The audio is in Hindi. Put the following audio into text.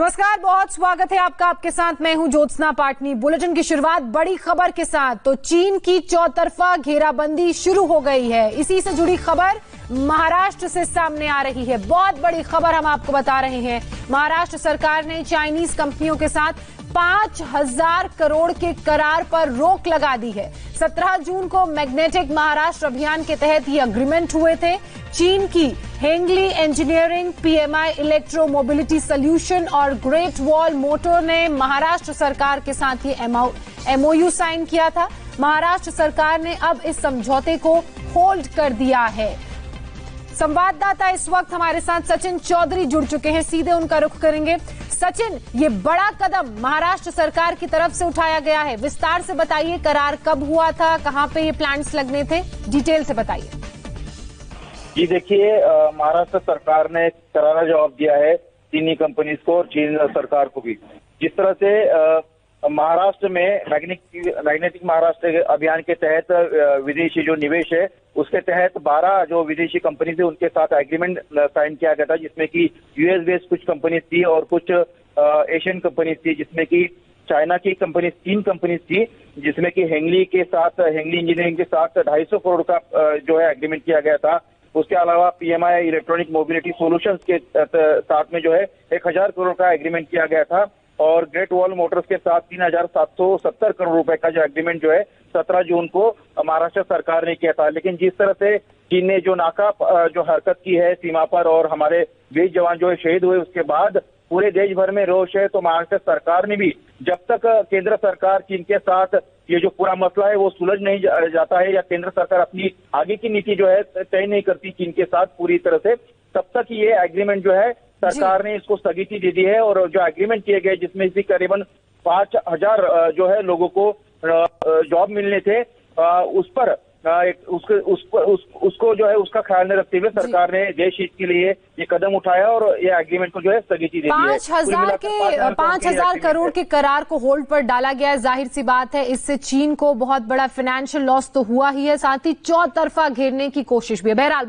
नमस्कार, बहुत स्वागत है आपका। आपके साथ मैं हूं ज्योत्सना पाटनी। बुलेटिन की शुरुआत बड़ी खबर के साथ। तो चीन की चौतरफा घेराबंदी शुरू हो गई है। इसी से जुड़ी खबर महाराष्ट्र से सामने आ रही है। बहुत बड़ी खबर हम आपको बता रहे हैं। महाराष्ट्र सरकार ने चाइनीज कंपनियों के साथ 5,000 करोड़ के करार पर रोक लगा दी है। 17 जून को मैग्नेटिक महाराष्ट्र अभियान के तहत ये अग्रीमेंट हुए थे। चीन की Hengli engineering, PMI electro mobility solution और ग्रेट वॉल मोटर ने महाराष्ट्र सरकार के साथ ये एमओयू साइन किया था। महाराष्ट्र सरकार ने अब इस समझौते को होल्ड कर दिया है। संवाददाता इस वक्त हमारे साथ सचिन चौधरी जुड़ चुके हैं, सीधे उनका रुख करेंगे। सचिन, ये बड़ा कदम महाराष्ट्र सरकार की तरफ से उठाया गया है, विस्तार से बताइए। करार कब हुआ था, कहां पे ये प्लांट्स लगने थे, डिटेल से बताइए। जी देखिए, महाराष्ट्र सरकार ने करारा जवाब दिया है चीनी कंपनीज को और चीन सरकार को भी। जिस तरह से महाराष्ट्र में मैग्नेटिक महाराष्ट्र अभियान के तहत विदेशी जो निवेश है उसके तहत 12 जो विदेशी कंपनी थी उनके साथ एग्रीमेंट साइन किया गया था, जिसमें कि यूएस बेस्ड कुछ कंपनीज थी और कुछ एशियन कंपनीज थी, जिसमें कि चाइना की कंपनीज 3 कंपनीज थी, जिसमें कि हेंगली इंजीनियरिंग के साथ 250 करोड़ का जो है एग्रीमेंट किया गया था। उसके अलावा पीएमआई इलेक्ट्रॉनिक मोबिलिटी सॉल्यूशंस के साथ में जो है 1,000 करोड़ का एग्रीमेंट किया गया था और ग्रेट वॉल मोटर्स के साथ 3,770 करोड़ रुपए का जो एग्रीमेंट जो है 17 जून को महाराष्ट्र सरकार ने किया था। लेकिन जिस तरह से चीन ने जो नाकाब जो हरकत की है सीमा पर और हमारे वीर जवान जो है शहीद हुए, उसके बाद पूरे देश भर में रोष है। तो महाराष्ट्र सरकार ने भी, जब तक केंद्र सरकार चीन के साथ ये जो पूरा मसला है वो सुलझ नहीं जाता है या केंद्र सरकार अपनी आगे की नीति जो है तय नहीं करती चीन के साथ पूरी तरह से, तब तक ये एग्रीमेंट जो है सरकार ने इसको स्थगिति दे दी है। और जो एग्रीमेंट किए गए जिसमें से करीबन 5,000 जो है लोगों को जॉब मिलने थे, उस पर उसको जो है उसका ख्याल में रखते हुए सरकार ने देश हित के लिए ये कदम उठाया और ये एग्रीमेंट को जो है स्थगिति दे दी है। 5,000 करोड़ के करार को होल्ड पर डाला गया है। जाहिर सी बात है, इससे चीन को बहुत बड़ा फाइनेंशियल लॉस तो हुआ ही है, साथ ही चौतरफा घेरने की कोशिश भी है। बहरहाल